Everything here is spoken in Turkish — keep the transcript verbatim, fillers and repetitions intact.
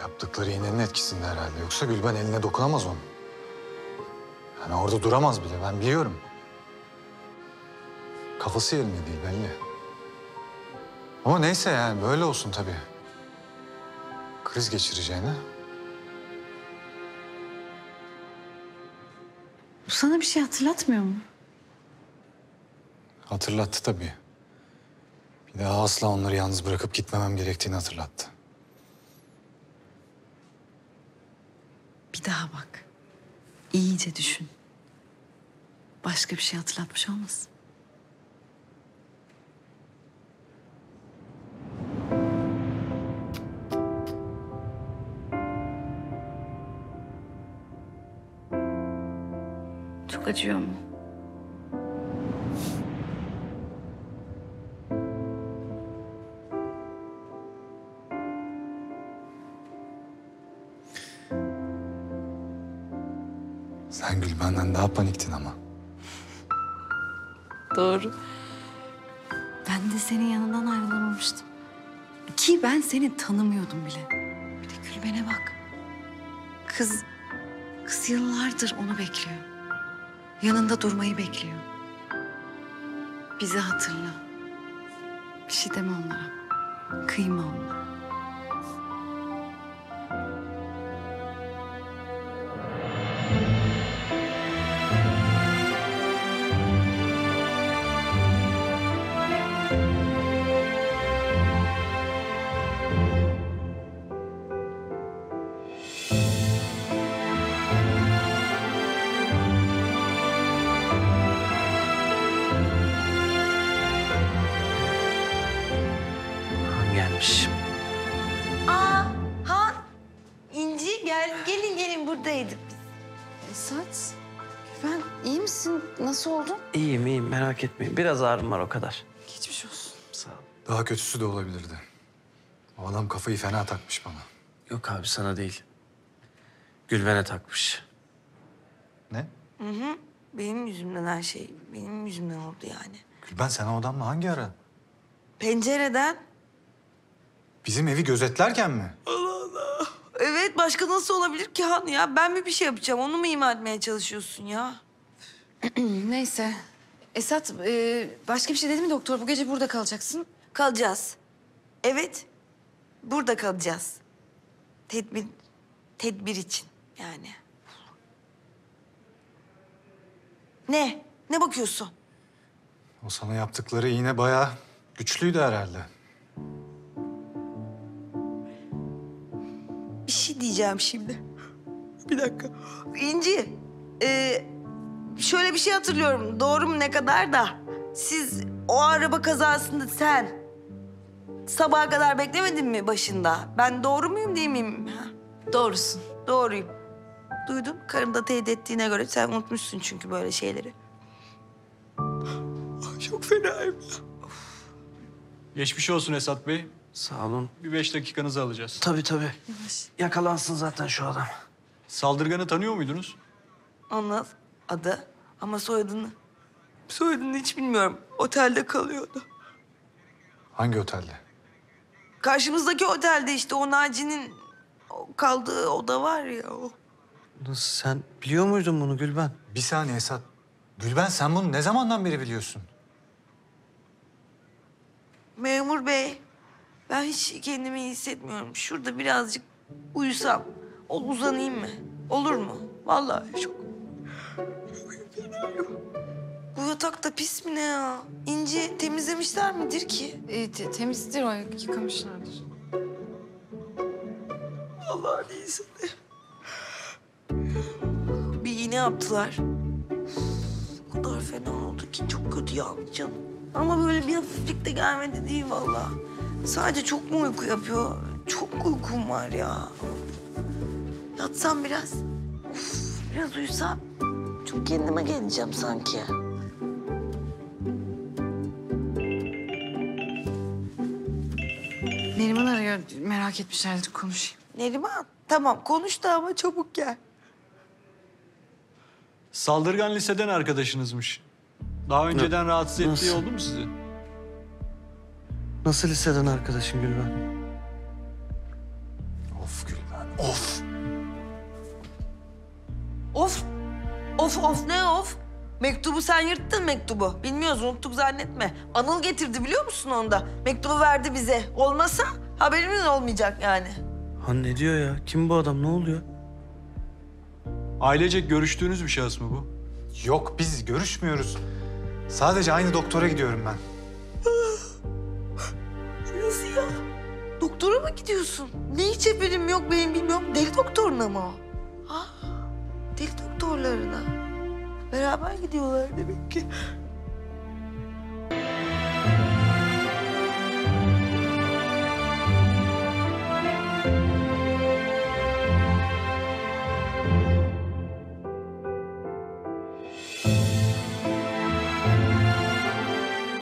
Yaptıkları iğnenin etkisinde herhalde. Yoksa Gülben eline dokunamaz onu. Yani orada duramaz bile, ben biliyorum. Kafası yerinde değil belli. Ama neyse yani, böyle olsun tabii. Kriz geçireceğine. Bu sana bir şey hatırlatmıyor mu? Hatırlattı tabii. Bir daha asla onları yalnız bırakıp gitmemem gerektiğini hatırlattı. Bir daha bak. İyice düşün. Başka bir şey hatırlatmış olmasın? Çok acıyor mu? Sen Gülben'den daha paniktin ama. Doğru. Ben de senin yanından ayrılamamıştım. Ki ben seni tanımıyordum bile. Bir de Gülben'e bak. Kız, kız yıllardır onu bekliyor. Yanında durmayı bekliyor. Bizi hatırla. Bir şey deme onlara. Kıyma onlara. Aa, Han, İnci gel, gelin gelin buradaydık biz. Esat, Gülben iyi misin? Nasıl oldun? İyiyim iyiyim, merak etmeyin. Biraz ağrım var, o kadar. Geçmiş olsun. Sağ ol. Daha kötüsü de olabilirdi. O adam kafayı fena takmış bana. Yok abi, sana değil. Gülben'e takmış. Ne? Hı hı. Benim yüzümden her şey, benim yüzümden oldu yani. Gülben sen o adamla hangi ara? Pencereden. Bizim evi gözetlerken mi? Allah Allah. Evet, başka nasıl olabilir ki Han ya? Ben mi bir şey yapacağım? Onu mu ima etmeye çalışıyorsun ya? Neyse. Esat, e, başka bir şey dedi mi doktor? Bu gece burada kalacaksın. Kalacağız. Evet. Burada kalacağız. Tedbir, tedbir için yani. Ne? Ne bakıyorsun? O sana yaptıkları iğne bayağı güçlüydü herhalde. Bir şey diyeceğim şimdi. Bir dakika. İnci, e, şöyle bir şey hatırlıyorum. Doğru mu ne kadar da? Siz o araba kazasında sen sabaha kadar beklemedin mi başında? Ben doğru muyum değil miyim? Ha? Doğrusun. Doğruyum. Duydum. Karım da teyit ettiğine göre sen unutmuşsun çünkü böyle şeyleri. Çok fenayım. Geçmiş olsun Esat Bey. Sağ olun. Bir beş dakikanızı alacağız. Tabii tabii. Yavaş. Yakalansın zaten şu adam. Saldırganı tanıyor muydunuz? Anlat adı ama soyadını. Soyadını hiç bilmiyorum. Otelde kalıyordu. Hangi otelde? Karşımızdaki otelde işte. O Naci'nin kaldığı oda var ya o. Nasıl, sen biliyor muydun bunu Gülben? Bir saniye Esat. Gülben sen bunu ne zamandan beri biliyorsun? Memur bey. Ben hiç kendimi iyi hissetmiyorum. Şurada birazcık uyusam, uzanayım mı? Olur mu? Vallahi çok... Bu yatak da pis mi ne ya? İnci temizlemişler midir ki? E, te temizdir o, yıkamışlardır. Vallahi neyse de. Bir iğne yaptılar. O kadar fena oldu ki çok kötü ya canım. Ama böyle bir hafiflik de gelmedi değil vallahi. Sadece çok mu uyku yapıyor? Çok uykum var ya. Yatsam biraz, of, biraz uyusam çok kendime geleceğim sanki. Neriman arıyor, merak etmiş herhalde, konuşayım. Neriman, tamam konuş da ama çabuk gel. Saldırgan liseden arkadaşınızmış. Daha önceden ne? Rahatsız ettiği nasıl? Oldu mu sizi? Nasıl liseden arkadaşım Gülben? O Of Gülben, of. Of, of, of. Ne of? Mektubu sen yırttın mektubu. Bilmiyoruz, unuttuk zannetme. Anıl getirdi biliyor musun onda? Mektubu verdi bize. Olmasa haberimiz olmayacak yani. Ha ne diyor ya? Kim bu adam? Ne oluyor? Ailecek görüştüğünüz bir şahıs mı bu? Yok, biz görüşmüyoruz. Sadece aynı doktora gidiyorum ben. Nasıl ya? Doktora mı gidiyorsun? Ne hiç haberim yok benim bilmiyorum. Deli doktoruna mı o? Ha? Deli doktorlarına. Beraber gidiyorlar demek ki.